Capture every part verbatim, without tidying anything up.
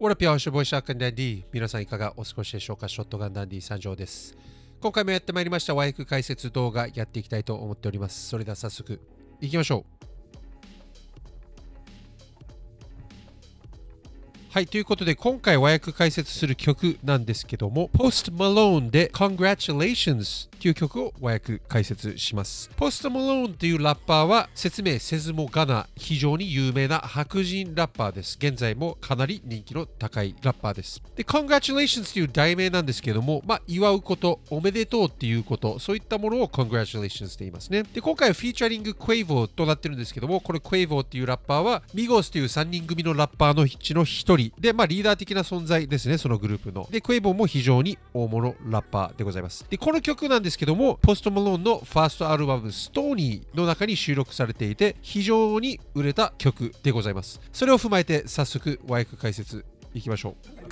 オラピアオシュボイシャークンダンディ、皆さんいかがお過ごしでしょうか。ショットガンダンディ参上です。今回もやってまいりました和訳解説動画、やっていきたいと思っております。それでは早速いきましょう。はい、ということで今回和訳解説する曲なんですけども、 Post Malone で Congratulations という曲を和訳解説します。 Post Malone というラッパーは説明せずもがな非常に有名な白人ラッパーです。現在もかなり人気の高いラッパーです。で Congratulations という題名なんですけども、まあ、祝うこと、おめでとうっていうこと、そういったものを Congratulations と言いますね。で今回はフィーチャリング Quavo となってるんですけども、これ Quavo っていうラッパーは Migos というさんにん組のラッパーのうちのひとりで、まあ、リーダー的な存在ですね、そのグループの。で、クエイボーも非常に大物ラッパーでございます。で、この曲なんですけども、ポスト・マローンのファーストアルバム、ストーリーの中に収録されていて、非常に売れた曲でございます。それを踏まえて、早速、和訳解説いきましょう。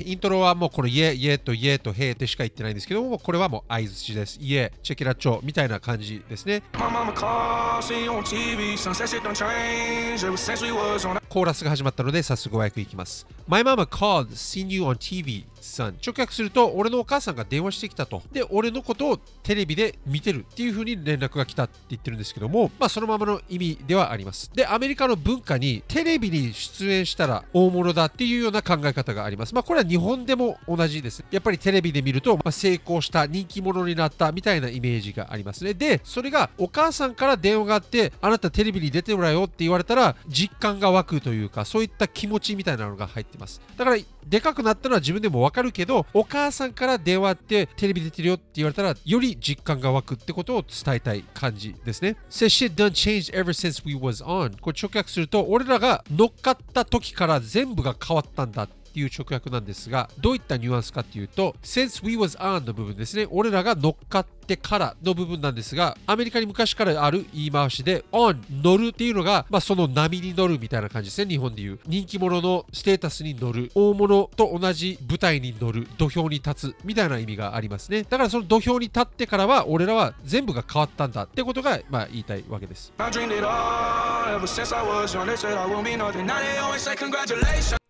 イントロはもうこのイエイエとイエとヘイってしか言ってないんですけども、これはもう相槌です。イエチェキラチョみたいな感じですね。コーラスが始まったので早速和訳いきます。 My mama called, seen you on ティーブイ son。 直訳すると、俺のお母さんが電話してきたと、で俺のことをテレビで見てるっていう風に連絡が来たって言ってるんですけども、まあそのままの意味ではあります。でアメリカの文化にテレビに出演したら大物だっていうような考え方があります。まあこれは日本でも同じです。やっぱりテレビで見ると、まあ、成功した、人気者になったみたいなイメージがありますね。で、それがお母さんから電話があって、あなたテレビに出てもらうよって言われたら、実感が湧くというか、そういった気持ちみたいなのが入ってます。だから、でかくなったのは自分でもわかるけど、お母さんから電話あって、テレビ出てるよって言われたら、より実感が湧くってことを伝えたい感じですね。So shit done changed ever since we was on。これ直訳すると、俺らが乗っかった時から全部が変わったんだ。っていう直訳なんですが、どういったニュアンスかっていうと、 Since we was on の部分ですね、俺らが乗っかってからの部分なんですが、アメリカに昔からある言い回しで on 乗るっていうのが、まあ、その波に乗るみたいな感じですね。日本でいう人気者のステータスに乗る、大物と同じ舞台に乗る、土俵に立つみたいな意味がありますね。だからその土俵に立ってからは俺らは全部が変わったんだってことが、まあ、言いたいわけです。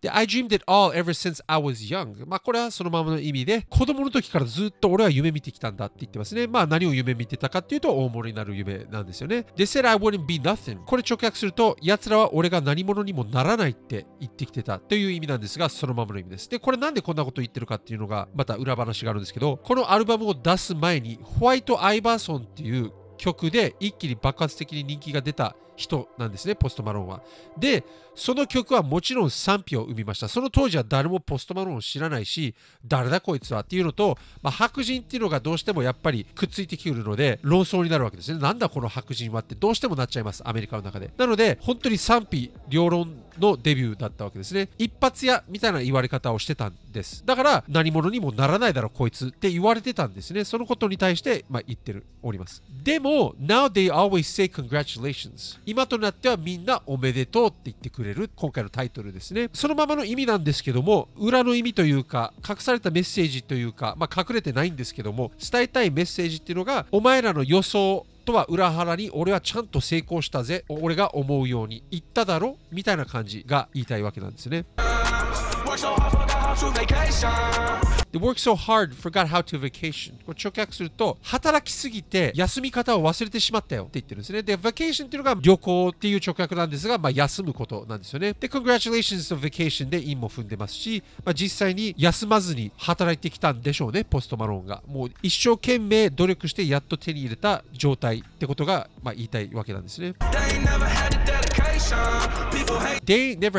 で、I dreamed it all ever since I was young。 まあこれはそのままの意味で、子供の時からずっと俺は夢見てきたんだって言ってますね。まあ何を夢見てたかっていうと、大物になる夢なんですよね。They said I wouldn't be nothing。 これ直訳すると、奴らは俺が何者にもならないって言ってきてたという意味なんですが、そのままの意味です。で、これなんでこんなこと言ってるかっていうのが、また裏話があるんですけど、このアルバムを出す前に、ホワイト・アイバーソンっていう曲で一気に爆発的に人気が出た人なんですね、ポストマローンは。で、その曲はもちろん賛否を生みました。その当時は誰もポストマローンを知らないし、誰だこいつはっていうのと、まあ、白人っていうのがどうしてもやっぱりくっついてくるので論争になるわけですね。なんだこの白人はってどうしてもなっちゃいます、アメリカの中で。なので本当に賛否両論のデビューだったわけですね。一発屋みたいな言われ方をしてたんです。だから何者にもならないだろこいつって言われてたんですね。そのことに対して、まあ、言っております。でも Now they always say congratulations。今となってはみんなおめでとうって言ってくれる、今回のタイトルですね。そのままの意味なんですけども、裏の意味というか、隠されたメッセージというか、まあ、隠れてないんですけども、伝えたいメッセージっていうのが、お前らの予想とは裏腹に俺はちゃんと成功したぜ、俺が思うように言っただろみたいな感じが言いたいわけなんですね。で、work so hard, forgot how to vacation。これ直訳すると、働きすぎて休み方を忘れてしまったよって言ってるんですね。で、vacation っていうのが旅行っていう直訳なんですが、まあ休むことなんですよね。で、congratulations と vacation で韻も踏んでますし、まあ実際に休まずに働いてきたんでしょうね、ポストマローンが。もう一生懸命努力してやっと手に入れた状態ってことが、まあ言いたいわけなんですね。They never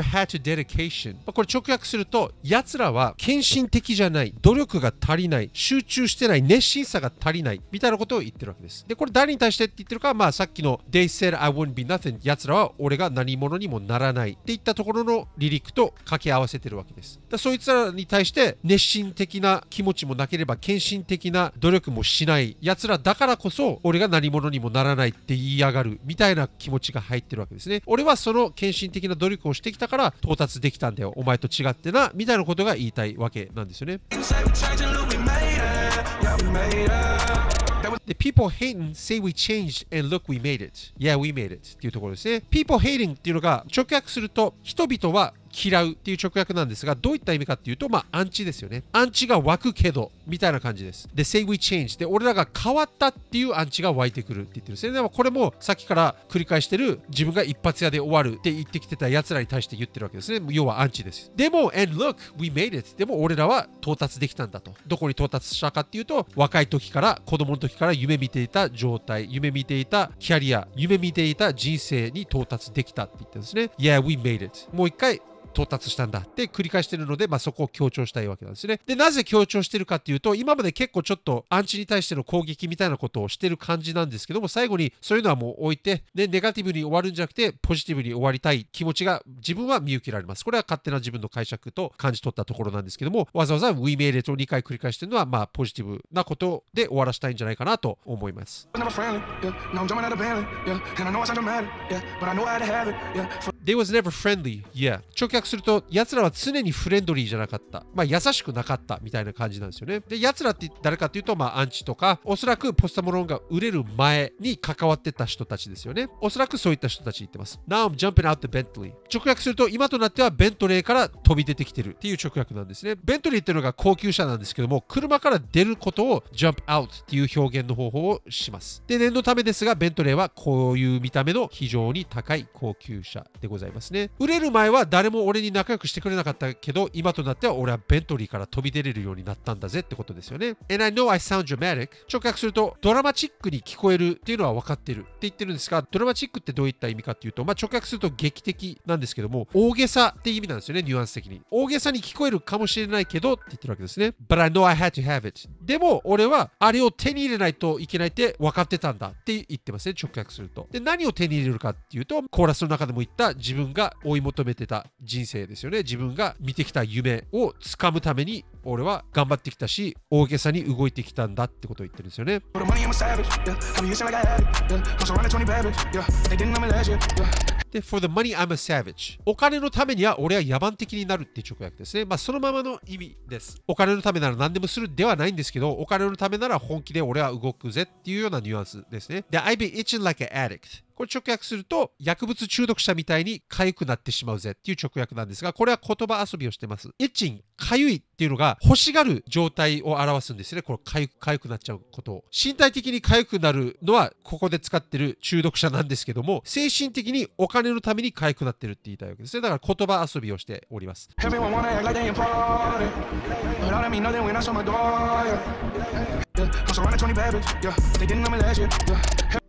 had to dedication。 これ直訳すると、やつらは献身的じゃない、努力が足りない、集中してない、熱心さが足りないみたいなことを言ってるわけです。で、これ誰に対してって言ってるか、まあさっきの They said I wouldn't be nothing。 やつらは俺が何者にもならないっていったところのリリックと掛け合わせてるわけです。だからそいつらに対して熱心的な気持ちもなければ、献身的な努力もしないやつらだからこそ、俺が何者にもならないって言いやがるみたいな気持ちが入ってるわけですね。俺はその献身的な努力をしてきたから到達できたんだよ、お前と違ってなみたいなことが言いたいわけなんですよね。で people hating say we changed and look we made it. Yeah, we made it. っていうところですね。people hating っていうのが直訳すると人々は嫌うっていう直訳なんですが、どういった意味かっていうと、まあアンチですよね。アンチが湧くけどみたいな感じです。で say we change で俺らが変わったっていうアンチが湧いてくるって言ってるんですね。でもこれもさっきから繰り返してる、自分が一発屋で終わるって言ってきてたやつらに対して言ってるわけですね。要はアンチです。でも and look we made it でも俺らは到達できたんだと。どこに到達したかっていうと、若い時から子供の時から夢見ていた状態、夢見ていたキャリア、夢見ていた人生に到達できたって言ってるんですね。 Yeah we made it もう一回到達したんだって繰り返してるので、まあ、そこを強調したいわけなんですね。で、なぜ強調してるかっていうと、今まで結構ちょっとアンチに対しての攻撃みたいなことをしてる感じなんですけども、最後にそういうのはもう置いて、ね、ネガティブに終わるんじゃなくてポジティブに終わりたい気持ちが自分は見受けられます。これは勝手な自分の解釈と感じ取ったところなんですけども、わざわざ We made it をにかい繰り返してるのは、まあ、ポジティブなことで終わらせたいんじゃないかなと思います。They was never friendly. Yeah. 直訳すると、やつらは常にフレンドリーじゃなかった。まあ、優しくなかったみたいな感じなんですよね。で、やつらって誰かっていうと、まあ、アンチとか、おそらくポストマローンが売れる前に関わってた人たちですよね。おそらくそういった人たち言ってます。Now I'm jumping out the Bentley. 直訳すると、今となってはベントレーから飛び出てきてるっていう直訳なんですね。ベントレーっていうのが高級車なんですけども、車から出ることを jump out っていう表現の方法をします。で、念のためですが、ベントレーはこういう見た目の非常に高い高級車でございますね。売れる前は誰も俺に仲良くしてくれなかったけど、今となっては俺はベントリーから飛び出れるようになったんだぜってことですよね。And I know I sound dramatic 直訳するとドラマチックに聞こえるっていうのは分かってるって言ってるんですが、ドラマチックってどういった意味かっていうと、まあ、直訳すると劇的なんですけども、大げさって意味なんですよね。ニュアンス的に大げさに聞こえるかもしれないけどって言ってるわけですね。But I know I had to have it でも俺はあれを手に入れないといけないって分かってたんだって言ってますね。直訳すると。で、何を手に入れるかっていうと、コーラスの中でも言った自分が追い求めてた人生ですよね。自分が見てきた夢をつかむために俺は頑張ってきたし、大げさに動いてきたんだってことを言ってるんですよね。で、for the money I'm a savage お金のためには俺は野蛮的になるっていう直訳ですね。まあ、そのままの意味です。お金のためなら何でもするではないんですけど、お金のためなら本気で俺は動くぜっていうようなニュアンスですね。で、I be itching like an addictこれ直訳すると、薬物中毒者みたいに痒くなってしまうぜっていう直訳なんですが、これは言葉遊びをしてます。itching、痒いっていうのが欲しがる状態を表すんですね。この痒く、痒くなっちゃうことを。身体的に痒くなるのは、ここで使ってる中毒者なんですけども、精神的にお金のために痒くなってるって言いたいわけですね。だから言葉遊びをしております。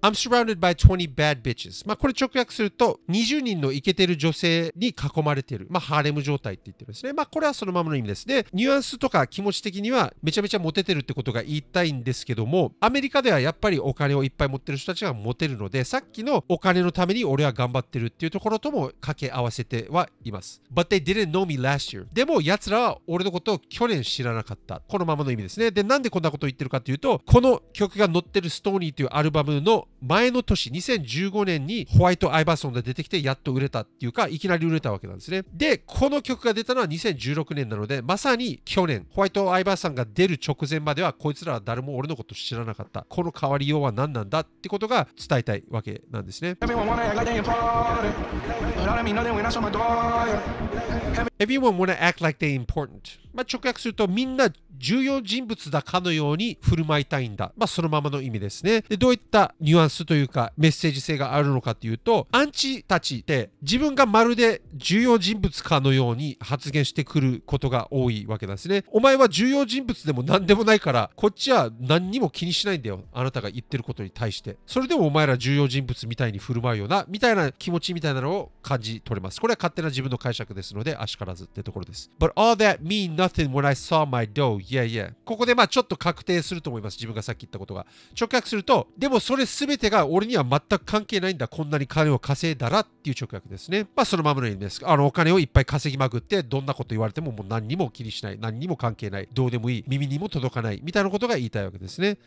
I'm surrounded by トゥエンティ bad bitches まあこれ直訳するとにじゅうにんのイケてる女性に囲まれてる、まあハーレム状態って言ってるんですね。まあこれはそのままの意味ですね。ニュアンスとか気持ち的にはめちゃめちゃモテてるってことが言いたいんですけども、アメリカではやっぱりお金をいっぱい持ってる人たちがモテるので、さっきのお金のために俺は頑張ってるっていうところとも掛け合わせてはいます。 But they didn't know me last year でもやつらは俺のことを去年知らなかった、このままの意味ですね。で、なんでこんなことを言ってるかというと、この曲が載ってるストーリーというアルバムの前の年にせんじゅうごねんにホワイト・アイバーソンが出てきてやっと売れたっていうか、いきなり売れたわけなんですね。で、この曲が出たのはにせんじゅうろくねんなので、まさに去年ホワイト・アイバーソンが出る直前まではこいつらは誰も俺のこと知らなかった、この変わりようは何なんだってことが伝えたいわけなんですね。Everyone wanna act like they're important まあ直訳するとみんな重要人物だかのように振る舞いたいんだ、まあそのままの意味ですね。で、どういったニュアンスというかメッセージ性があるのかというと、アンチたちって自分がまるで重要人物かのように発言してくることが多いわけなんですね。お前は重要人物でも何でもないからこっちは何にも気にしないんだよ、あなたが言ってることに対して。それでもお前ら重要人物みたいに振る舞うよなみたいな気持ちみたいなのを感じ取れます。これは勝手な自分の解釈ですのであしからずってところです。But all that mean nothing when I saw my dough Yeah, yeah. ここでまあちょっと確定すると思います。自分がさっき言ったことが直訳すると、でもそれ全てが俺には全く関係ないんだ、こんなに金を稼いだらっていう直訳ですね。まあそのままの意味です。あのお金をいっぱい稼ぎまくって、どんなこと言われてももう何にも気にしない、何にも関係ない、どうでもいい、耳にも届かないみたいなことが言いたいわけですね。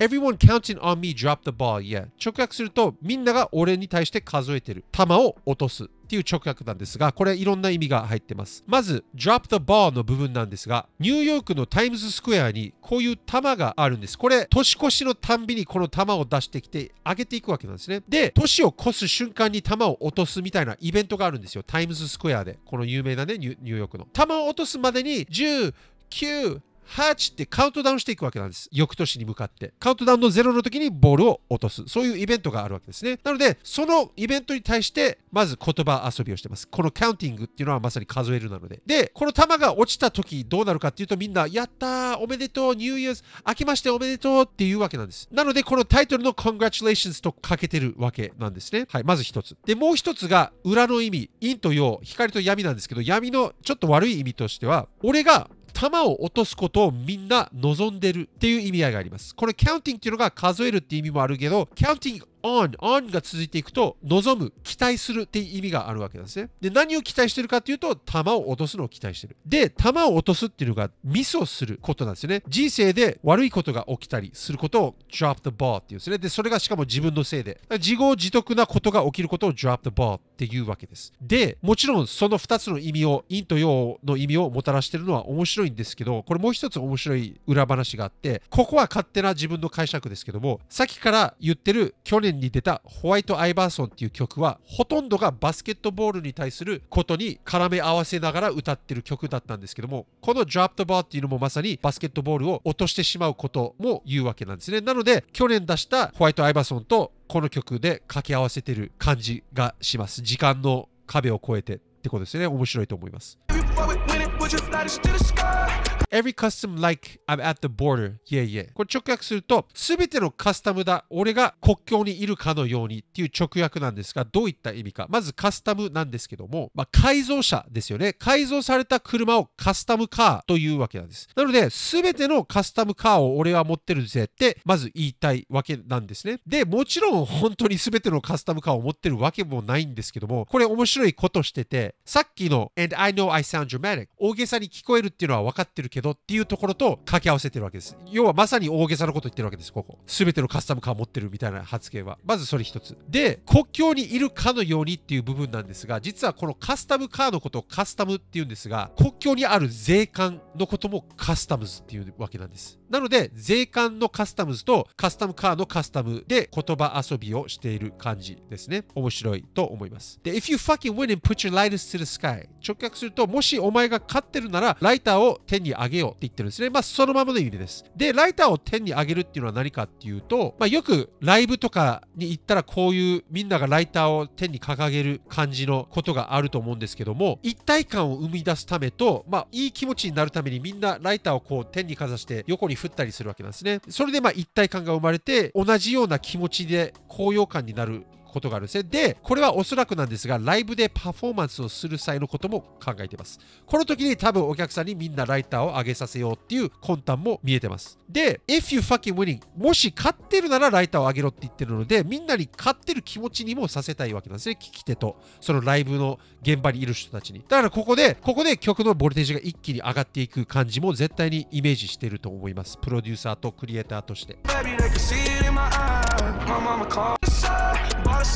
Everyone counting on me drop the ball yeah 直訳するとみんなが俺に対して数えてる、球を落とすっていう直訳なんですが、これいろんな意味が入ってます。まず Drop the ball の部分なんですが、ニューヨークのタイムズスクエアにこういう玉があるんです。これ年越しのたんびにこの玉を出してきて上げていくわけなんですね。で、年を越す瞬間に玉を落とすみたいなイベントがあるんですよ、タイムズスクエアで。この有名なねニューヨークの玉を落とすまでにじゅう、きゅう、はちってカウントダウンしていくわけなんです、翌年に向かって。カウントダウンのゼロの時にボールを落とす、そういうイベントがあるわけですね。なのでそのイベントに対してまず言葉遊びをしてます。このカウンティングっていうのはまさに数えるなので。で、この球が落ちた時どうなるかっていうと、みんなやったー、おめでとう、ニューイヤーズ明けましておめでとうっていうわけなんです。なのでこのタイトルの Congratulations とかけてるわけなんですね。はい、まず一つで、もう一つが裏の意味、陰と陽、光と闇なんですけど、闇のちょっと悪い意味としては、俺が球を落とすことをみんな望んでるっていう意味合いがあります。これカウンティングっていうのが数えるっていう意味もあるけど、カウンティング on、on が続いていくと望む、期待するっていう意味があるわけなんですね。で、何を期待してるかっていうと、球を落とすのを期待してる。で、球を落とすっていうのがミスをすることなんですよね。人生で悪いことが起きたりすることを drop the ball っていうんですね。で、それがしかも自分のせいで。自業自得なことが起きることを drop the ball っていうわけです。で、もちろんそのふたつの意味を、陰と陽の意味をもたらしてるのは面白いんですけど、これもう一つ面白い裏話があって、ここは勝手な自分の解釈ですけども、さっきから言ってる去年に出たホワイト・アイバーソンっていう曲はほとんどがバスケットボールに対することに絡め合わせながら歌ってる曲だったんですけども、この Drop the Ball っていうのもまさにバスケットボールを落としてしまうことも言うわけなんですね。なので去年出したホワイト・アイバーソンとこの曲で掛け合わせてる感じがします。時間の壁を越えてってことですね。面白いと思います。Every custom like I'm at the border, yeah, yeah. これ直訳すると、すべてのカスタムだ、俺が国境にいるかのようにっていう直訳なんですが、どういった意味か。まずカスタムなんですけども、まあ、改造車ですよね。改造された車をカスタムカーというわけなんです。なので、すべてのカスタムカーを俺は持ってるぜって、まず言いたいわけなんですね。で、もちろん本当にすべてのカスタムカーを持ってるわけもないんですけども、これ面白いことしてて、さっきの And I know I sound dramatic 大げさに聞こえるっていうのは分かってるけど、けどっていうところと掛け合わせてるわけです。要はまさに大げさなこと言ってるわけです。ここ全てのカスタムカー持ってるみたいな発言はまずそれ一つで、国境にいるかのようにっていう部分なんですが、実はこのカスタムカーのことをカスタムっていうんですが、国境にある税関のこともカスタムズっていうわけなんです。なので税関のカスタムズとカスタムカーのカスタムで言葉遊びをしている感じですね。面白いと思います。で If you fucking win and put your lighters to the sky 直訳すると、もしお前が勝ってるならライターを手に上げあげようって言ってるんですね。まあそのままの意味です。で、ライターを天にあげるっていうのは何かっていうと、まあ、よくライブとかに行ったらこういうみんながライターを天に掲げる感じのことがあると思うんですけども、一体感を生み出すためと、まあ、いい気持ちになるためにみんなライターをこう天にかざして横に振ったりするわけなんですね。それでまあ一体感が生まれて、同じような気持ちで高揚感になることがあるんですね。で、これはおそらくなんですが、ライブでパフォーマンスをする際のことも考えています。この時に多分お客さんにみんなライターを上げさせようっていう魂胆も見えてます。で、If you fucking winning もし勝ってるならライターを上げろって言ってるので、みんなに勝ってる気持ちにもさせたいわけなんですね。聞き手と、そのライブの現場にいる人たちに。だからここで、ここで曲のボルテージが一気に上がっていく感じも絶対にイメージしてると思います。プロデューサーとクリエイターとして。How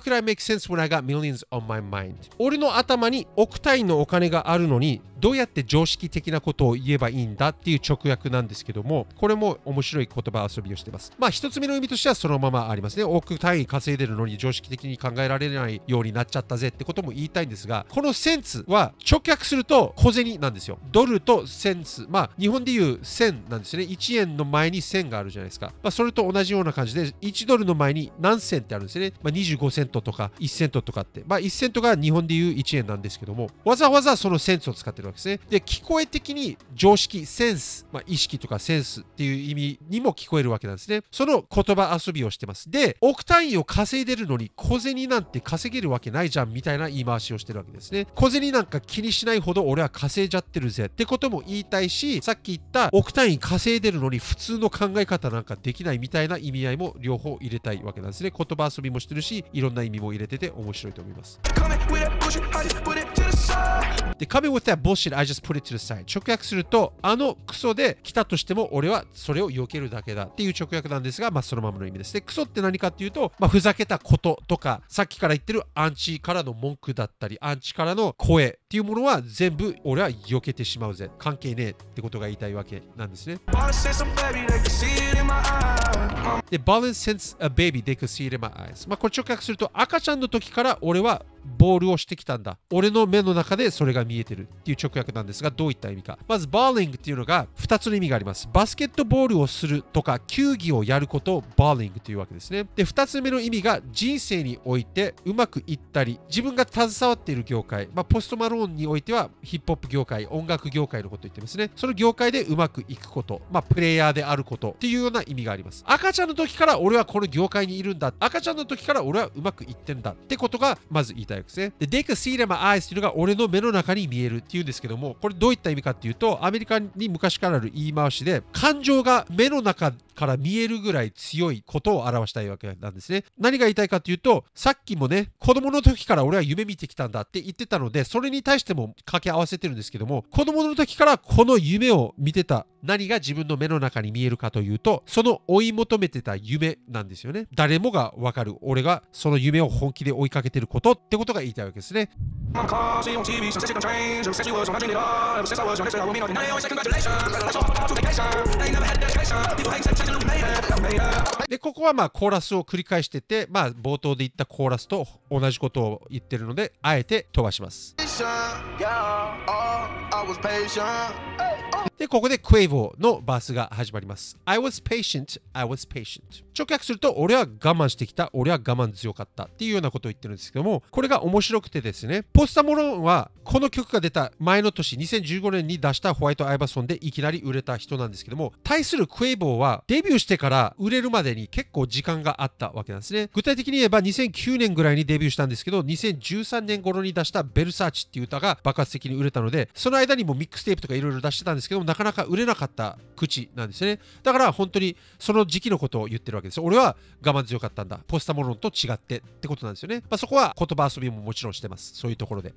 could I make sense when I got millions on my mind? 俺の頭に億単位のお金があるのに、どうやって常識的なことを言えばいいんだっていう直訳なんですけども、これも面白い言葉遊びをしています。まあ一つ目の意味としてはそのままありますね。億単位稼いでるのに常識的に考えられないようになっちゃったぜってことも言いたいんですが、このセンスは直訳すると小銭なんですよ。ドルとセンス。まあ日本でいうせんなんですよね。いちえんの前にせんがあるじゃないですか。まあそれと同じような感じで、いちドルの前に何銭ってあるんですね。まあにじゅうごセントとかいちセントとかって。まあいちセントが日本でいういちえんなんですけども、わざわざそのセンスを使ってるわけです。で、聞こえ的に常識、センス、まあ、意識とかセンスっていう意味にも聞こえるわけなんですね。その言葉遊びをしてます。で、億単位を稼いでるのに小銭なんて稼げるわけないじゃんみたいな言い回しをしてるわけですね。小銭なんか気にしないほど俺は稼いじゃってるぜってことも言いたいし、さっき言った億単位稼いでるのに普通の考え方なんかできないみたいな意味合いも両方入れたいわけなんですね。言葉遊びもしてるし、いろんな意味も入れてて面白いと思います。で、壁 with that bullshit I just put it to the side。 直訳すると、あのクソで来たとしても俺はそれを避けるだけだっていう直訳なんですが、まあそのままの意味です。で、クソって何かっていうと、まあふざけたこととか、さっきから言ってるアンチからの文句だったり、アンチからの声っていうものは全部俺は避けてしまうぜ。関係ねえってことが言いたいわけなんですね。で、Balance since a baby, they could see it in my eyes。 まあこれ直訳すると、赤ちゃんの時から俺はボールをしてきたんだ。俺の目の中でそれが見えてるっていう直訳なんですが、どういった意味か。まず、バーリングっていうのがふたつの意味があります。バスケットボールをするとか、球技をやることをバーリングというわけですね。で、ふたつめの意味が人生においてうまくいったり、自分が携わっている業界、まあ、ポストマローンにおいてはヒップホップ業界、音楽業界のことを言ってますね。その業界でうまくいくこと、まあ、プレイヤーであることっていうような意味があります。赤ちゃんの時から俺はこの業界にいるんだ。赤ちゃんの時から俺はうまくいってんだってことがまず言いたい。で、They can see it in my eyes っていうのが俺の目の中に見えるっていうんですけども、これどういった意味かっていうと、アメリカに昔からある言い回しで、感情が目の中から見えるぐらい強いことを表したいわけなんですね。何が言いたいかっていうと、さっきもね、子供の時から俺は夢見てきたんだって言ってたので、それに対しても掛け合わせてるんですけども、子供の時からこの夢を見てた、何が自分の目の中に見えるかというと、その追い求めてた夢なんですよね。誰もがわかる、俺がその夢を本気で追いかけてることってことが言いたいわけですね。で、ここはまあコーラスを繰り返してて、まあ冒頭で言ったコーラスと同じことを言ってるので、あえて飛ばします。で、ここで Quavo のバースが始まります。I was patient, I was patient。 直訳すると、俺は我慢してきた、俺は我慢強かったっていうようなことを言ってるんですけども、これが面白くてですね、ポストマローンはこの曲が出た前の年、にせんじゅうごねんに出したホワイト・アイバーソンでいきなり売れた人なんですけども、対する Quavo はデビューしてから売れるまでに結構時間があったわけなんですね。具体的に言えばにせんきゅうねんぐらいにデビューしたんですけど、にせんじゅうさんねん頃に出したベルサーチっていう歌が爆発的に売れたので、その間にもミックステープとかいろいろ出してたんですけども、なかなか売れなかった口なんですね。だから本当にその時期のことを言ってるわけです。俺は我慢強かったんだ。ポストマローンと違ってってことなんですよね。まあ、そこは言葉遊びももちろんしてます。そういうところで。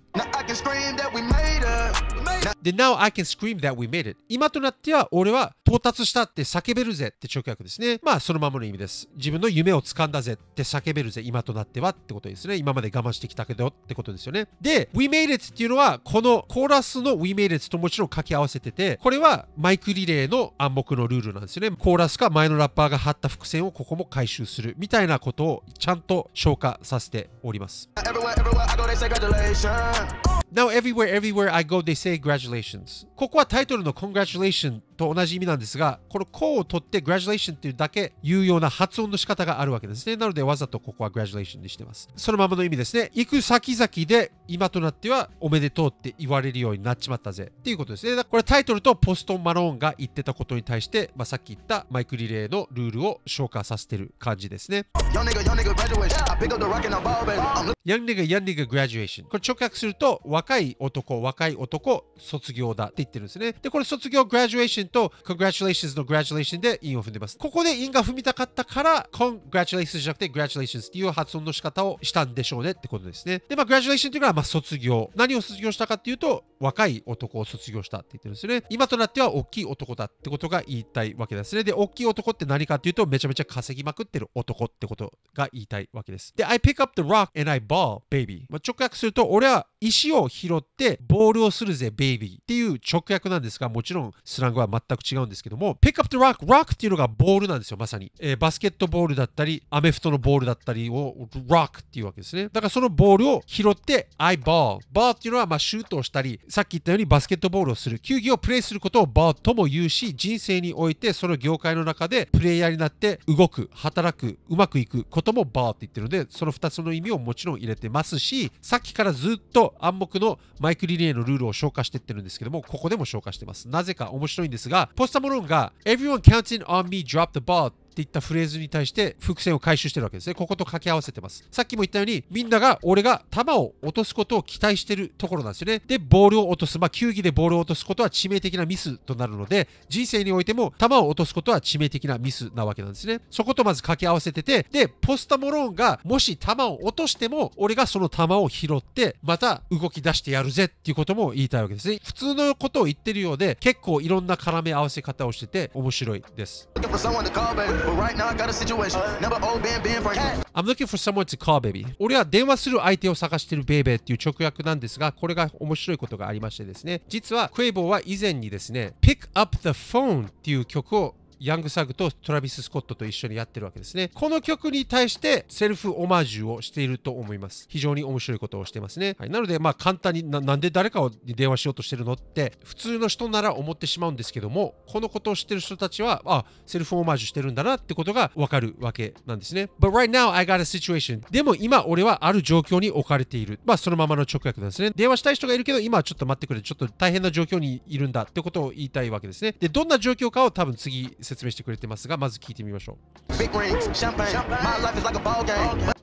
で、Now I can scream that we made it。今となっては俺は到達したって叫べるぜって直訳ですね。まあそのままの意味です。自分の夢を掴んだぜって叫べるぜ。今となってはってことですね。今まで我慢してきたけどってことですよね。で、We made it っていうのはこのコーラスの We made it ともちろん掛け合わせてて、これはマイクリレーの暗黙のルールなんですよね。コーラスか前のラッパーが張った伏線をここも回収するみたいなことをちゃんと消化させております。Now everywhere, everywhere I go, they say congratulations。 ここはタイトルの Congratulations と同じ意味なんですが、このこうを取って Congratulations っていうだけ言うような発音の仕方があるわけですね。なのでわざとここは Congratulations にしてます。そのままの意味ですね。行く先々で今となってはおめでとうって言われるようになっちまったぜっていうことですね。これタイトルとポストマローンが言ってたことに対して、まあ、さっき言ったマイクリレーのルールを消化させてる感じですね。Young nigga, young nigga graduation。 これ直訳すると若い男、若い男、卒業だって言ってるんですね。で、これ卒業 graduation と congratulations の graduation で韻を踏んでます。ここで韻が踏みたかったから congratulations じゃなくて congratulations っていう発音の仕方をしたんでしょうねってことですね。で、まあ graduation というのはまあ卒業。何を卒業したかっていうと若い男を卒業したって言ってるんですね。今となっては大きい男だってことが言いたいわけですね。で、大きい男って何かっていうとめちゃめちゃ稼ぎまくってる男ってことが言いたいわけです。で、I pick up the rock and I ball Baby、まあ、直訳すると俺は石を拾ってボールをするぜベイビーっていう直訳なんですが、もちろんスラングは全く違うんですけども、 Pick up the rock rock っていうのがボールなんですよ。まさに、えー、バスケットボールだったりアメフトのボールだったりを rock っていうわけですね。だからそのボールを拾って I ball ball っていうのはまあシュートをしたり、さっき言ったようにバスケットボールをする球技をプレイすることを ball とも言うし、人生においてその業界の中でプレイヤーになって動く、働く、うまくいくことも ball って言ってるので、そのふたつの意味をもちろん入れてますし、さっきからずっと暗黙のマイクリレーのルールを消化してってるんですけども、ここでも消化してます。なぜか面白いんですが、ポストマローンが Everyone counting on me drop the ball っていったフレーズに対して伏線を回収してるわけですね。ここと掛け合わせてます。さっきも言ったように、みんなが俺が球を落とすことを期待してるところなんですよね。で、ボールを落とす、まあ球技でボールを落とすことは致命的なミスとなるので、人生においても球を落とすことは致命的なミスなわけなんですね。そことまず掛け合わせてて、でポストマローンがもし球を落としても俺がその球を拾ってまた動き出してやるぜっていうことも言いたいわけですね。普通のことを言ってるようで、結構いろんな絡め合わせ方をしてて面白いです。 I'm looking for someone to call baby。 俺は電話する相手を探してるベイベーっていう直訳なんですが、これが面白いことがありましてですね、実はQuavoは以前にですね Pick Up the Phone っていう曲をヤングサグとトラビス・スコットと一緒にやってるわけですね。この曲に対してセルフオマージュをしていると思います。非常に面白いことをしてますね、はい、なのでまあ簡単に な, なんで誰かに電話しようとしてるのって普通の人なら思ってしまうんですけども、このことを知ってる人たちはあセルフオマージュしてるんだなってことがわかるわけなんですね。 But right now I got a situation。 でも今俺はある状況に置かれている、まあそのままの直訳なんですね。電話したい人がいるけど今はちょっと待ってくれ、ちょっと大変な状況にいるんだってことを言いたいわけですね。でどんな状況かを多分次説明してくれてますが、まず聞いてみましょう。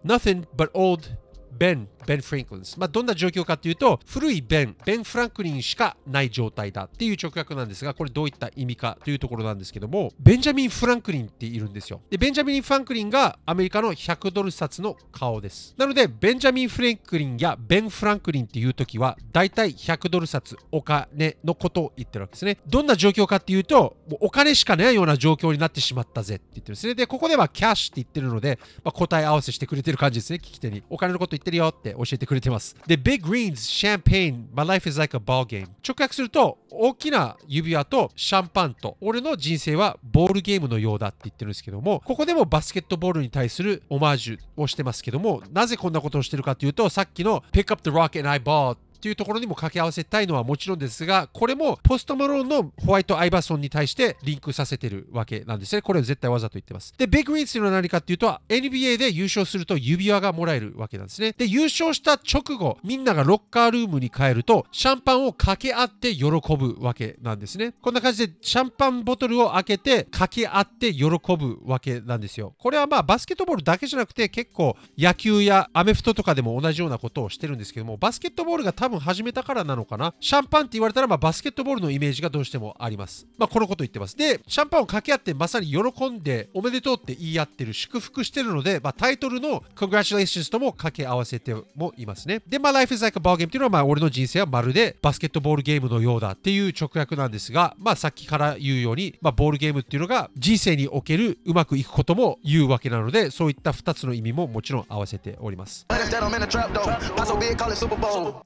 Nothing but old Ben Ben Franklin's、まあ、どんな状況かというと、古いベン、ベン・フランクリンしかない状態だっていう直訳なんですが、これどういった意味かというところなんですけども、ベンジャミン・フランクリンっているんですよ。で、ベンジャミン・フランクリンがアメリカのひゃくドル札の顔です。なので、ベンジャミン・フランクリンやベン・フランクリンっていう時は、大体ひゃくドル札、お金のことを言ってるわけですね。どんな状況かっていうと、もうお金しかないような状況になってしまったぜって言ってるんですね。で、ここではキャッシュって言ってるので、まあ、答え合わせしてくれてる感じですね、聞き手に。お金のこと言ってるよって。教えてくれてます。で、Big Rings Champagne My Life is like a ball game。 直訳すると、大きな指輪とシャンパンと俺の人生はボールゲームのようだって言ってるんですけども、ここでもバスケットボールに対するオマージュをしてますけども、なぜこんなことをしてるかというと、さっきの Pick up the rock and I ballというところにも掛け合わせたいのはもちろんですが、これもポストマローンのホワイト・アイバーソンに対してリンクさせてるわけなんですね。これを絶対わざと言ってます。で、ビッグ・リングというのは何かっていうと、エヌビーエー で優勝すると指輪がもらえるわけなんですね。で、優勝した直後、みんながロッカールームに帰ると、シャンパンを掛け合って喜ぶわけなんですね。こんな感じで、シャンパンボトルを開けて、掛け合って喜ぶわけなんですよ。これはまあ、バスケットボールだけじゃなくて、結構野球やアメフトとかでも同じようなことをしてるんですけども、バスケットボールが多分始めたからなのかな。シャンパンって言われたら、まあ、バスケットボールのイメージがどうしてもあります。まあ、このこと言ってます。で、シャンパンを掛け合ってまさに喜んでおめでとうって言い合ってる、祝福してるので、まあ、タイトルの Congratulations とも掛け合わせてもいますね。で、まあ、Life is like a ball game っていうのは、まあ、俺の人生はまるでバスケットボールゲームのようだっていう直訳なんですが、まあ、さっきから言うように、まあ、ボールゲームっていうのが人生におけるうまくいくことも言うわけなので、そういったふたつの意味ももちろん合わせております。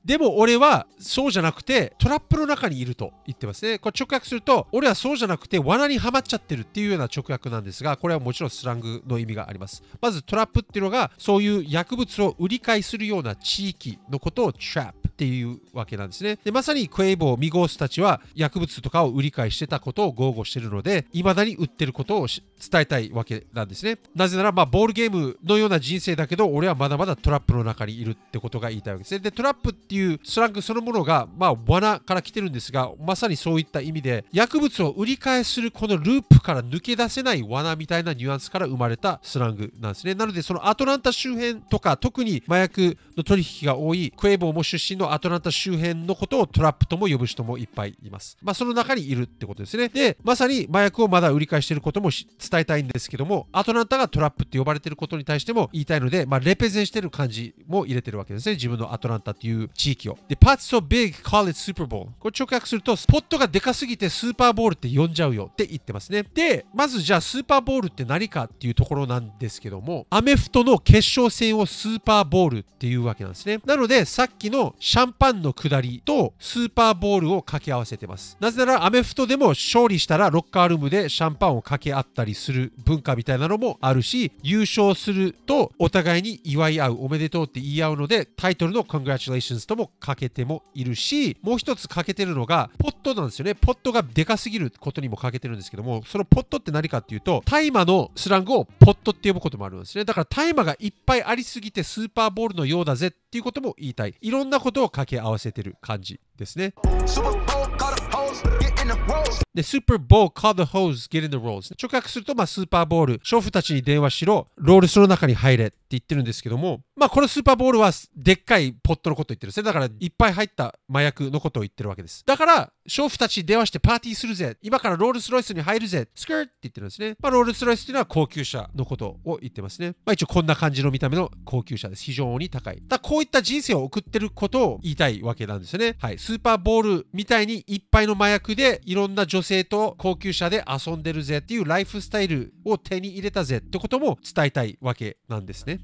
でも、俺はそうじゃなくてトラップの中にいると言ってますね。これ直訳すると、俺はそうじゃなくて罠にはまっちゃってるっていうような直訳なんですが、これはもちろんスラングの意味があります。まずトラップっていうのが、そういう薬物を売り買いするような地域のことをトラップっていうわけなんですね。で、まさにQuavo、Migosたちは薬物とかを売り買いしてたことを豪語してるので、未だに売ってることを伝えたいわけなんですね。なぜなら、まあ、ボールゲームのような人生だけど、俺はまだまだトラップの中にいるってことが言いたいわけですね。で、トラップっていうスラングそのものが、まあ、罠から来てるんですが、まさにそういった意味で、薬物を売り買いするこのループから抜け出せない罠みたいなニュアンスから生まれたスラングなんですね。なので、そのアトランタ周辺とか、特に麻薬の取引が多いQuavoも出身のアトランタ周辺のことをトラップとも呼ぶ人もいっぱいいます。まあ、その中にいるってことですね。で、まさに麻薬をまだ売り買いしていることも伝えたいんですけども、アトランタがトラップって呼ばれていることに対しても言いたいので、まあ、レペゼンしてる感じも入れてるわけですね。自分のアトランタっていう地域を。で、パッツをビッグカレッジスーパーボール。これ直訳すると、スポットがでかすぎてスーパーボールって呼んじゃうよって言ってますね。で、まずじゃあスーパーボールって何かっていうところなんですけども、アメフトの決勝戦をスーパーボールっていうわけなんですね。なので、さっきのシャンパンの下りとスーパーボールを掛け合わせてます。なぜならアメフトでも勝利したらロッカールームでシャンパンを掛け合ったりする文化みたいなのもあるし、優勝するとお互いに祝い合う、おめでとうって言い合うので、タイトルの Congratulations とも欠けてもいるし、もう一つ欠けてるのがポットなんですよね。ポットがでかすぎることにも欠けてるんですけども、そのポットって何かっていうと、大麻のスラングをポットって呼ぶこともあるんですね。だから大麻がいっぱいありすぎてスーパーボールのようだぜっていうことも言いたい。いろんなことを掛け合わせてる感じですね。で、スーパーボール、call the hoes, get in the rolls。直訳すると、まあ、スーパーボール、娼婦たちに電話しろ、ロールスの中に入れって言ってるんですけども、まあ、このスーパーボールは、でっかいポットのこと言ってる。それだから、いっぱい入った麻薬のことを言ってるわけです。だから、娼婦たちに電話してパーティーするぜ、今からロールスロイスに入るぜ、スクーって言ってるんですね。まあ、ロールスロイスっていうのは高級車のことを言ってますね。まあ、一応こんな感じの見た目の高級車です。非常に高い。だこういった人生を送ってることを言いたいわけなんですよね。はい。スーパーボールみたいにいっぱいの麻薬でいろんな女性と高級車で遊んでるぜっていうライフスタイルを手に入れたぜってことも伝えたいわけなんですね。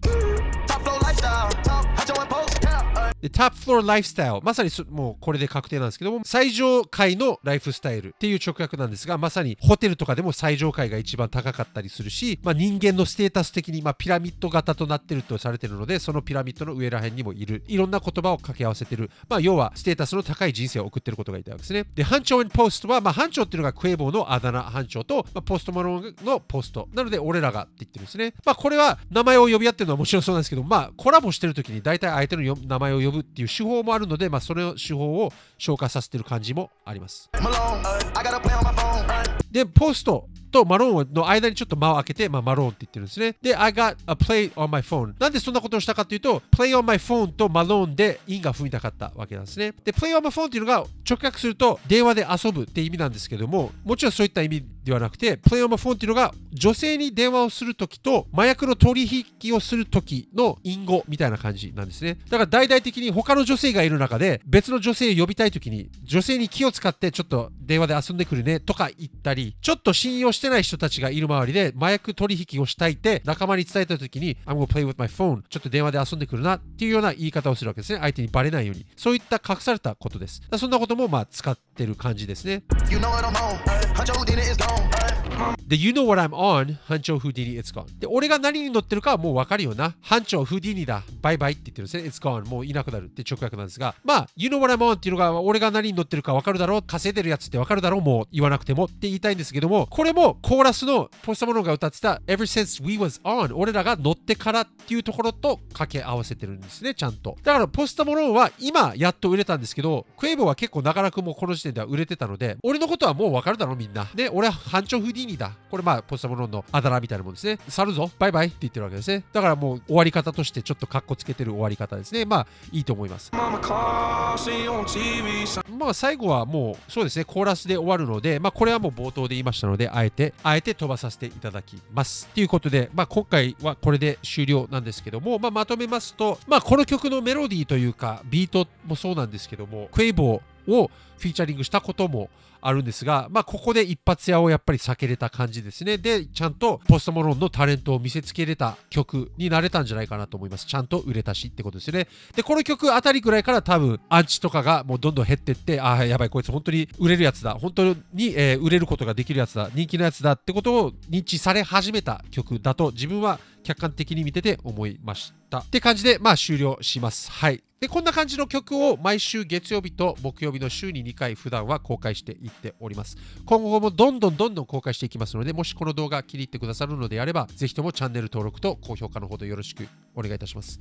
で、タップフローライフスタイル。まさにもうこれで確定なんですけども、最上階のライフスタイルっていう直訳なんですが、まさにホテルとかでも最上階が一番高かったりするし、まあ、人間のステータス的に、まあ、ピラミッド型となってるとされてるので、そのピラミッドの上ら辺にもいる。いろんな言葉を掛け合わせてる。まあ、要はステータスの高い人生を送ってることが言いたいわけですね。で、班長 and post は、まあ、班長っていうのがクエボーのあだ名班長と、まあ、ポストマロンのポスト。なので、俺らがって言ってるんですね。まあ、これは名前を呼び合ってるのはもちろんそうなんですけど、まあ、コラボしてるときに大体相手の名前を呼ぶっていう手法もあるので、まあ、その手法を消化させてる感じもあります。で、ポストとマローンの間にちょっと間を開けて、まあ、マローンって言ってるんですね。で、I got a play on my phone。なんでそんなことをしたかというと、play on my phone とマローンで韻が踏みたかったわけなんですね。で、play on my phone っていうのが直訳すると電話で遊ぶって意味なんですけども、もちろんそういった意味ではなくて、play on my phone っていうのが女性に電話をするときと麻薬の取引をするときの韻語みたいな感じなんですね。だから大々的に他の女性がいる中で別の女性を呼びたいときに、女性に気を使ってちょっと電話で遊んでくるねとか言ったり、ちょっと信用してしてない人たちがいる周りで麻薬取引をしたいって仲間に伝えたときに I'm gonna play with my phone ちょっと電話で遊んでくるなっていうような言い方をするわけですね。相手にバレないように、そういった隠されたことです。そんなこともまあ使ってる感じですね。You know what I'm on. で You know what I'm on 班長フーディニ It's gone で、俺が何に乗ってるかはもう分かるよな、班長フーディニだバイバイって言ってるんですね。It's gone もういなくなるって直訳なんですが、まあ You know what I'm on っていうのが俺が何に乗ってるか分かるだろう、稼いでるやつって分かるだろう、もう言わなくてもって言いたいんですけども、これもコーラスのポストマローンが歌ってた Ever since we was on 俺らが乗ってからっていうところと掛け合わせてるんですね、ちゃんと。だからポストマローンは今やっと売れたんですけど、クエイボーは結構長らくもうこの時点では売れてたので、俺のことはもう分かるだろみんなね、俺は班長フーディーニだ、これまあポストマローンのあだ名みたいなもんですね。去るぞバイバイって言ってるわけですね。だからもう終わり方としてちょっとカッコつけてる終わり方ですね。まあいいと思います。まあ最後はもうそうですね、コーラスで終わるので、まあこれはもう冒頭で言いましたので、あえてあえて飛ばさせていただきますということで、まあ、今回はこれで終了なんですけども、まあ、まとめますと、まあ、この曲のメロディーというかビートもそうなんですけども、クエイボーをフィーチャリングしたこともあるんですが、まあ、ここで一発屋をやっぱり避けれた感じですね。で、ちゃんとポストマローンのタレントを見せつけれた曲になれたんじゃないかなと思います。ちゃんと売れたしってことですよね。で、この曲あたりぐらいから多分アンチとかがもうどんどん減ってって、ああやばいこいつ本当に売れるやつだ、本当に、えー、売れることができるやつだ、人気のやつだってことを認知され始めた曲だと自分は客観的に見てて思いましたって感じで、まあ終了します。はい。で、こんな感じの曲を毎週月曜日と木曜日の週ににかい普段は公開していっております。今後もどんどんどんどん公開していきますので、もしこの動画気に入ってくださるのであれば、ぜひともチャンネル登録と高評価のほどよろしくお願いいたします。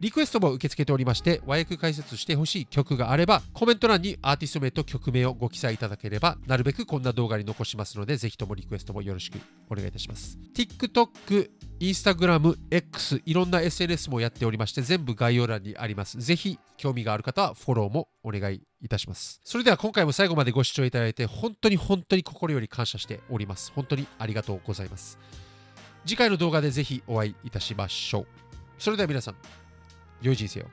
リクエストも受け付けておりまして、和訳解説してほしい曲があれば、コメント欄にアーティスト名と曲名をご記載いただければ、なるべくこんな動画に残しますので、ぜひともリクエストもよろしくお願いいたします。TikTok、Instagram、X、いろんな エスエヌエス もやっておりまして、全部概要欄にあります。ぜひ興味がある方はフォローもお願いいたします。それでは今回も最後までご視聴いただいて、本当に本当に心より感謝しております。本当にありがとうございます。次回の動画でぜひお会いいたしましょう。それでは皆さん、良い人生を。